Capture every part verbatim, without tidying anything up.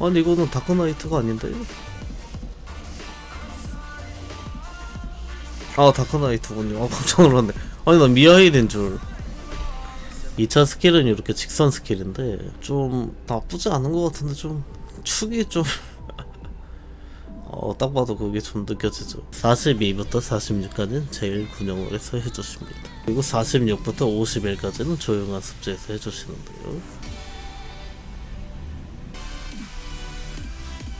아니 이거는 다크나이트가 아닌데? 아 다크나이트군요. 아 깜짝 놀랐네. 아니 난 미아일인 줄. 이 차 스킬은 이렇게 직선 스킬인데 좀 나쁘지 않은 것 같은데 좀 축이 좀 어, 딱 봐도 그게 좀 느껴지죠. 사십이부터 사십육까지는 제일 군용으로서 해주십니다. 그리고 사십육부터 오십일까지는 조용한 습지에서 해주시는데요.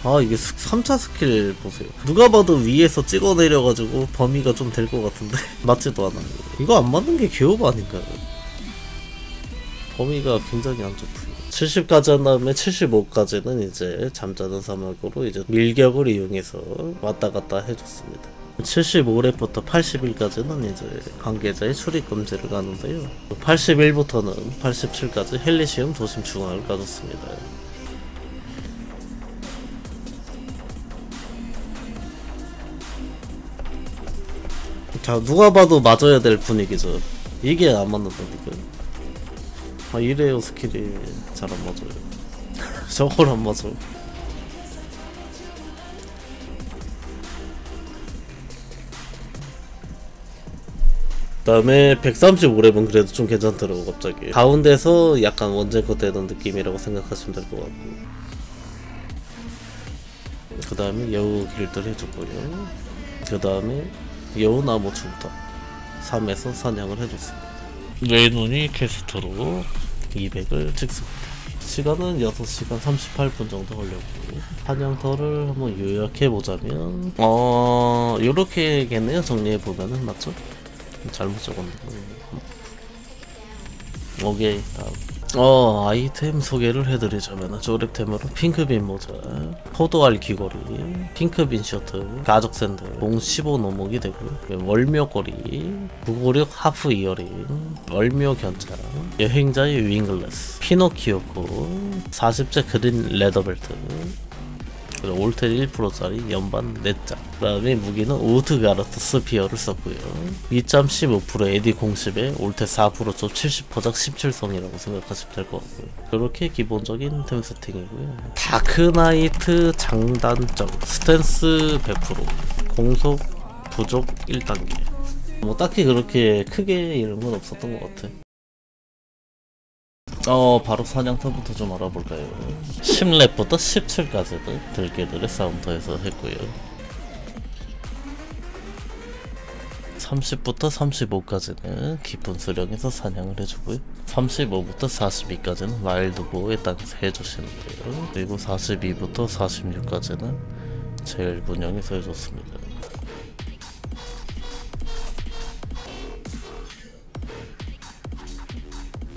아 이게 삼 차 스킬 보세요. 누가 봐도 위에서 찍어내려가지고 범위가 좀 될 것 같은데 맞지도 않아요. 이거 안 맞는 게 개오바 아닌가요? 범위가 굉장히 안 좋고요. 칠십까지 한 다음에 칠십오까지는 이제 잠자는 사막으로 이제 밀격을 이용해서 왔다갔다 해줬습니다. 칠십오 렙부터 팔십일까지는 이제 관계자의 출입금지를 가는데요. 팔십일부터는 팔십칠까지 헬리시움 도심 중앙을 가졌습니다. 자 누가 봐도 맞아야 될 분위기죠. 이게 안 맞는다니까요. 아 이래요 스킬이 잘 안 맞아요. 저걸 안 맞아. 그다음에 백삼십오 렙은 그래도 좀 괜찮더라고. 갑자기 가운데서 약간 원젠 거 되던 느낌이라고 생각하시면 될 것 같고, 그 다음에 여우 길들 해줬고요. 그 다음에 여우 나무 중턱 삼에서 사냥을 해줬습니다. 레이논이 캐스트로 이백을 찍습니다. 시간은 여섯 시간 삼십팔 분 정도 걸렸고, 사냥터를 한번 요약해보자면 어... 요렇게겠네요. 정리해보면은 맞죠? 잘못 적었네. 오케이 다음. 어 아이템 소개를 해드리자면 조립템으로 핑크빈 모자, 포도알 귀걸이, 핑크빈 셔츠, 가죽 샌들, 봉 십오 노목이 되고요. 월묘고리, 무고력 하프 이어링, 월묘 견자, 여행자의 윙글래스, 피노키오코, 사십 제 그린 레더벨트, 올텔 일 퍼센트짜리 연반 넷 장, 그 다음에 무기는 우드가르트 스피어를 썼고요. 밑잠 십오 퍼센트, 에디 공십에 올텔 사 퍼센트, 좀 칠십 퍼센트작 십칠 성이라고 생각하시면 될 것 같고요. 그렇게 기본적인 템 세팅이고요. 다크나이트 장단점 스탠스 백 퍼센트, 공속 부족 일 단계. 뭐 딱히 그렇게 크게 이런 건 없었던 것 같아. 어 바로 사냥터부터 좀 알아볼까요? 십 렙부터 십칠까지도 들개들의 싸움터에서 했고요. 삼십부터 삼십오까지는 깊은 수령에서 사냥을 해주고요. 삼십오부터 사십이까지는 와일드보호의 땅에서 해주시는데요. 그리고 사십이부터 사십육까지는 제일 분양에서 해줬습니다.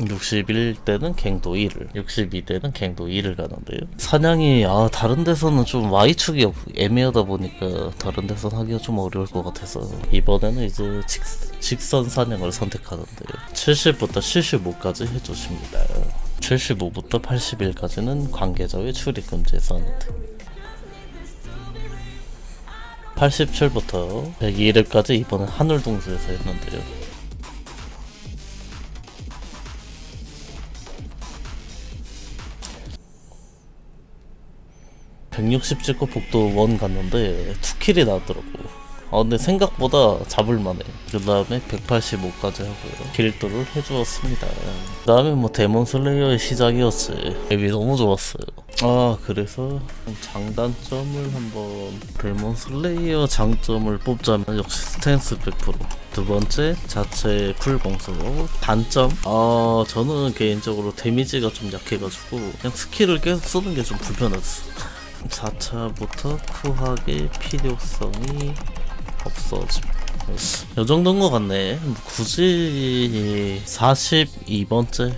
육십일 대는 갱도 일을, 육십이 대는 갱도 이를 가는데요. 사냥이 아 다른 데서는 좀 Y축이 애매하다 보니까 다른 데서는 하기가 좀 어려울 것 같아서 이번에는 이제 직, 직선 사냥을 선택하는데요. 칠십부터 칠십오까지 해주십니다. 칠십오부터 팔십일까지는 관계자의 출입금지에 선택, 팔십칠부터 백이 렙까지 이번엔 하늘동수에서 했는데요. 백육십 찍고 복도 일 갔는데 이 킬이 나왔더라고. 아 근데 생각보다 잡을만해. 그 다음에 백팔십오까지 하고요. 길도를 해주었습니다. 그 다음에 뭐 데몬슬레이어의 시작이었지. 앱이 너무 좋았어요. 아 그래서 장단점을 한번, 데몬슬레이어 장점을 뽑자면 역시 스탠스 백 퍼센트, 두번째 자체 풀공수, 단점 아 저는 개인적으로 데미지가 좀 약해가지고 그냥 스킬을 계속 쓰는게 좀 불편했어. 사 차부터 후학의 필요성이 없어짐. 요정도인 것 같네. 굳이 사십이 번째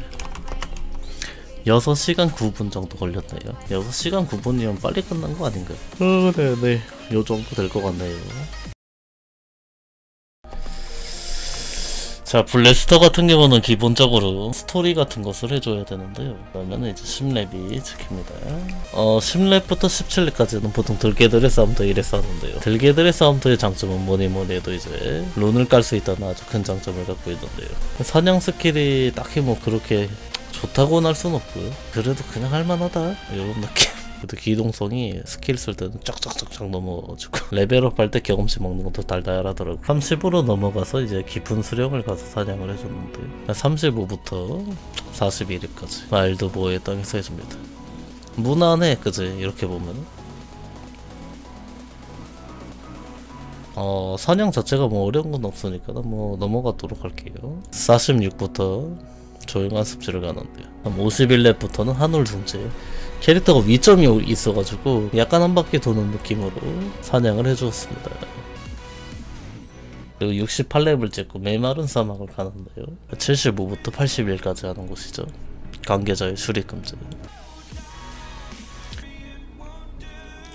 여섯 시간 구 분 정도 걸렸네요. 여섯 시간 구 분이면 빨리 끝난 거 아닌가? 어, 네네. 요정도 될 것 같네요. 자 블래스터 같은 경우는 기본적으로 스토리 같은 것을 해줘야 되는데요. 그러면 이제 십 렙이 찍힙니다. 어 십 렙부터 십칠 렙까지는 보통 들개들의 싸움터 일에 싸는데요. 들개들의 싸움터의 장점은 뭐니뭐니 해도 이제 룬을 깔 수 있다는 아주 큰 장점을 갖고 있는데요. 사냥 스킬이 딱히 뭐 그렇게 좋다고는 할 순 없고요. 그래도 그냥 할만하다 이런 느낌. 그래도 기동성이 스킬 쓸 때는 쫙쫙쫙쫙 넘어가지고 레벨업 할 때 경험치 먹는 것도 달달하더라고. 삼십으로 넘어가서 이제 깊은 수령을 가서 사냥을 해줬는데 삼십오부터 사십일일까지 말드보의 땅에서 해줍니다. 무난해, 그지? 이렇게 보면 어 사냥 자체가 뭐 어려운 건 없으니까 뭐 넘어가도록 할게요. 사십육부터 조용한 습지를 가는데요. 오십일 렙부터는 한울둥지. 캐릭터가 위점이 있어가지고 약간 한 바퀴 도는 느낌으로 사냥을 해주었습니다. 그리고 육십팔 렙을 찍고 메마른 사막을 가는데요. 칠십오부터 팔십일까지 하는 곳이죠. 관계자의 출입금지.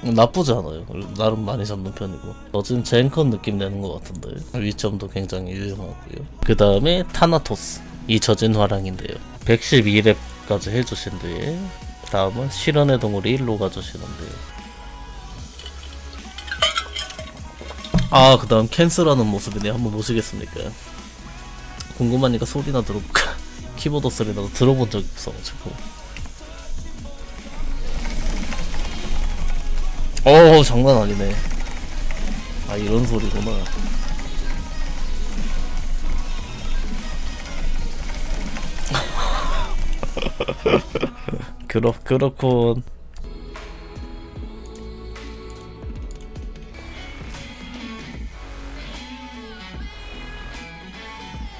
나쁘지 않아요. 나름 많이 잡는 편이고 어 지금 젠컨 느낌 내는 것 같은데 위점도 굉장히 유용하고요. 그 다음에 타나토스 잊혀진 화랑인데요. 백십이 렙까지 해주신 뒤에 다음은 실현의 동굴이 일로 가주시는데요. 아 그 다음 캔슬하는 모습이네요. 한번 보시겠습니까? 궁금하니까 소리나 들어볼까? 키보드 소리나 들어본 적이 없어가지고. 어우 장난 아니네. 아 이런 소리구나. 그렇, 그렇군.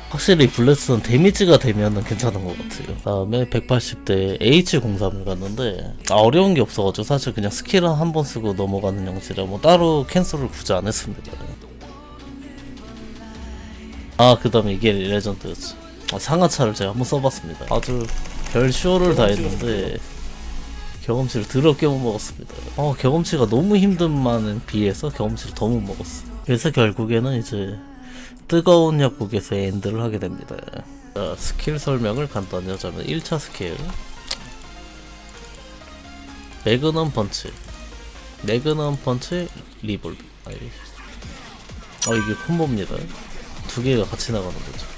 확실히 블래스는 데미지가 되면은 괜찮은 것 같아요. 그 다음에 백팔십 대 에이치 공삼을 갔는데 아, 어려운 게 없어가지고 사실 그냥 스킬 한 번 쓰고 넘어가는 형식이라 뭐 따로 캔슬을 굳이 안 했습니다. 아 그 다음에 이게 레전드였지. 아, 상하차를 제가 한번 써봤습니다. 아주 별 쇼를 다 했는데 경험치를 더럽게 못 먹었습니다. 어 경험치가 너무 힘든 만에 비해서 경험치를 더 못 먹었어. 그래서 결국에는 이제 뜨거운 협곡에서 엔드를 하게 됩니다. 자, 스킬 설명을 간단히 하자면 일 차 스킬 매그넘 펀치 매그넘 펀치 리볼브. 아 이게 콤보입니다. 두 개가 같이 나가는 거죠.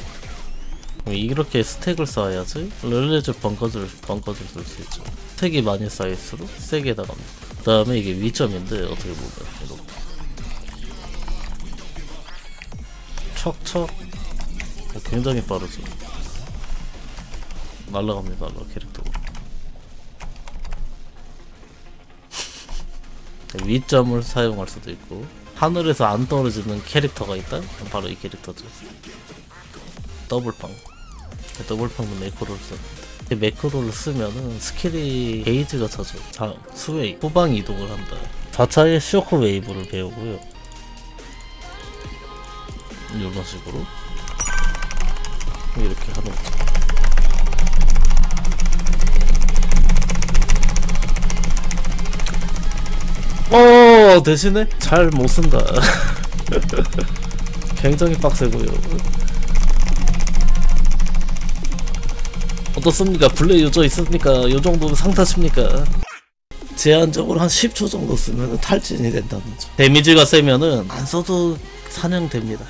이렇게 스택을 쌓아야지 렐레즈 번거줄 번거줄 쓸 수 있죠. 스택이 많이 쌓일수록 세게 나갑니다. 그 다음에 이게 위점인데 어떻게 보면 이렇게 척척 굉장히 빠르죠. 날라갑니다. 날라 캐릭터가 위점을 사용할 수도 있고 하늘에서 안 떨어지는 캐릭터가 있다? 바로 이 캐릭터죠. 더블팡 더블팡은 매크로를 씁니다. 매크로를 쓰면은 스킬이 게이지가 차죠. 아, 스웨이 후방 이동을 한다. 사 차의 쇼크 웨이브를 배우고요. 이런 식으로 이렇게 하는 거죠. 어 대신에 잘 못 쓴다. 굉장히 빡세고요. 어떻습니까? 블레이 요저 있습니까? 요 정도면 상타십니까? 제한적으로 한 십 초 정도 쓰면 탈진이 된다는 거죠. 데미지가 세면은 안 써도 사냥됩니다.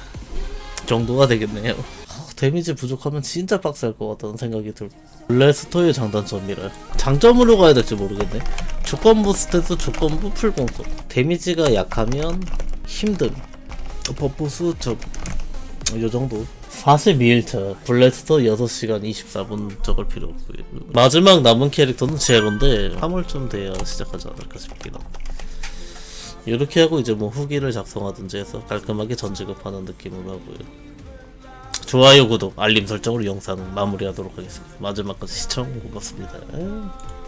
정도가 되겠네요. 아, 데미지 부족하면 진짜 빡셀 것 같다는 생각이 들고 블래스터의 장단점이라 장점으로 가야 될지 모르겠네. 조건부 스탯도 조건부 풀공속 데미지가 약하면 힘듦 버프 수점 요정도. 사십이 일차 블래스터 여섯 시간 이십사 분 적을 필요 없고요. 마지막 남은 캐릭터는 제로인데 삼월쯤 돼야 시작하지 않을까 싶긴 합니다. 이렇게 하고 이제 뭐 후기를 작성하든지 해서 깔끔하게 전지급하는 느낌으로 하고요. 좋아요, 구독, 알림 설정으로 영상을 마무리하도록 하겠습니다. 마지막까지 시청 고맙습니다.